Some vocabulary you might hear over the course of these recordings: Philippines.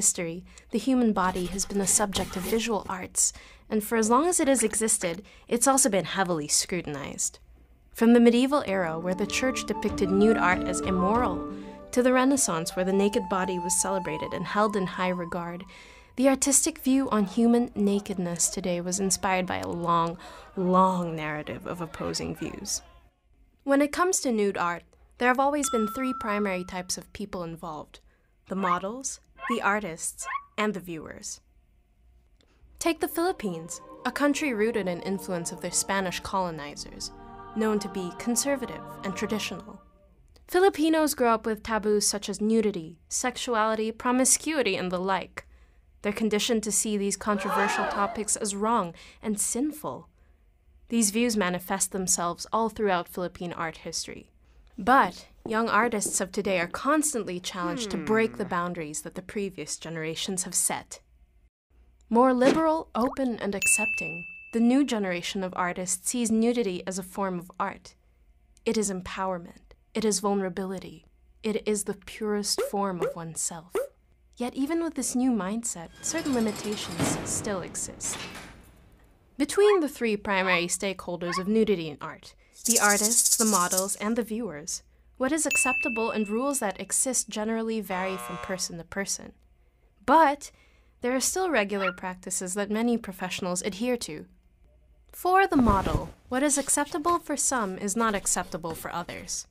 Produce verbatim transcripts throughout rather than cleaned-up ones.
history, the human body has been the subject of visual arts, and for as long as it has existed, it's also been heavily scrutinized. From the medieval era, where the church depicted nude art as immoral, to the Renaissance, where the naked body was celebrated and held in high regard, the artistic view on human nakedness today was inspired by a long, long narrative of opposing views. When it comes to nude art, there have always been three primary types of people involved: the models, the artists, and the viewers. Take the Philippines, a country rooted in influence of their Spanish colonizers, known to be conservative and traditional. Filipinos grow up with taboos such as nudity, sexuality, promiscuity, and the like. They're conditioned to see these controversial topics as wrong and sinful. These views manifest themselves all throughout Philippine art history. But young artists of today are constantly challenged to break the boundaries that the previous generations have set. More liberal, open, and accepting, the new generation of artists sees nudity as a form of art. It is empowerment. It is vulnerability. It is the purest form of oneself. Yet even with this new mindset, certain limitations still exist. Between the three primary stakeholders of nudity in art, the artists, the models, and the viewers, what is acceptable and rules that exist generally vary from person to person. But there are still regular practices that many professionals adhere to. For the model, what is acceptable for some is not acceptable for others.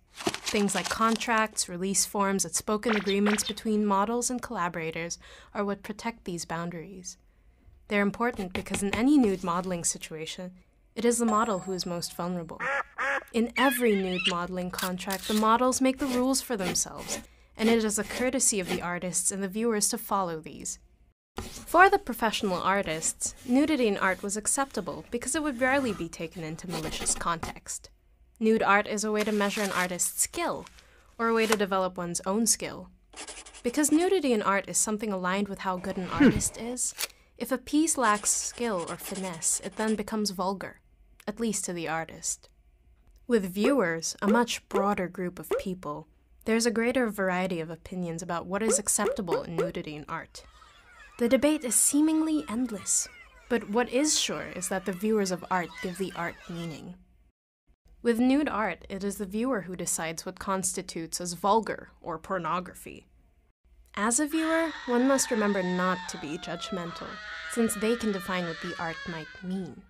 Things like contracts, release forms, and spoken agreements between models and collaborators are what protect these boundaries. They're important because in any nude modeling situation, it is the model who is most vulnerable. In every nude modeling contract, the models make the rules for themselves, and it is the courtesy of the artists and the viewers to follow these. For the professional artists, nudity in art was acceptable because it would rarely be taken into malicious context. Nude art is a way to measure an artist's skill, or a way to develop one's own skill. Because nudity in art is something aligned with how good an artist is, if a piece lacks skill or finesse, it then becomes vulgar, at least to the artist. With viewers, a much broader group of people, there's a greater variety of opinions about what is acceptable in nudity in art. The debate is seemingly endless, but what is sure is that the viewers of art give the art meaning. With nude art, it is the viewer who decides what constitutes as vulgar or pornography. As a viewer, one must remember not to be judgmental, since they can define what the art might mean.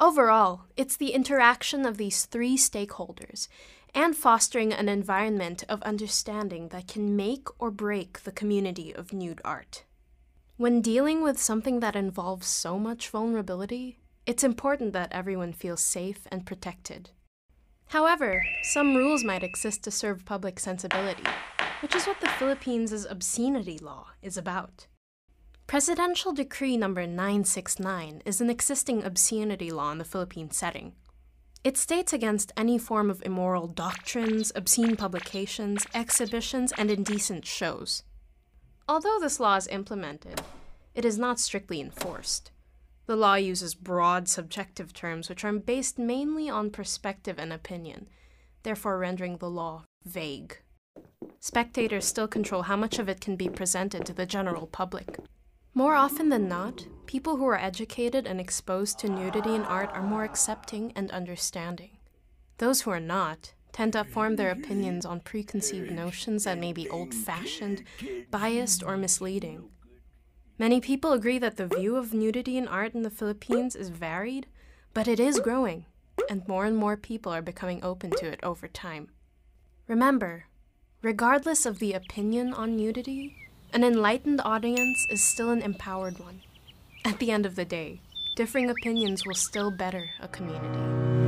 Overall, it's the interaction of these three stakeholders and fostering an environment of understanding that can make or break the community of nude art. When dealing with something that involves so much vulnerability, it's important that everyone feels safe and protected. However, some rules might exist to serve public sensibility, which is what the Philippines' obscenity law is about. Presidential Decree Number nine sixty-nine is an existing obscenity law in the Philippine setting. It states against any form of immoral doctrines, obscene publications, exhibitions, and indecent shows. Although this law is implemented, it is not strictly enforced. The law uses broad, subjective terms which are based mainly on perspective and opinion, therefore rendering the law vague. Spectators still control how much of it can be presented to the general public. More often than not, people who are educated and exposed to nudity in art are more accepting and understanding. Those who are not tend to form their opinions on preconceived notions that may be old-fashioned, biased, or misleading. Many people agree that the view of nudity in art in the Philippines is varied, but it is growing, and more and more people are becoming open to it over time. Remember, regardless of the opinion on nudity, an enlightened audience is still an empowered one. At the end of the day, differing opinions will still better a community.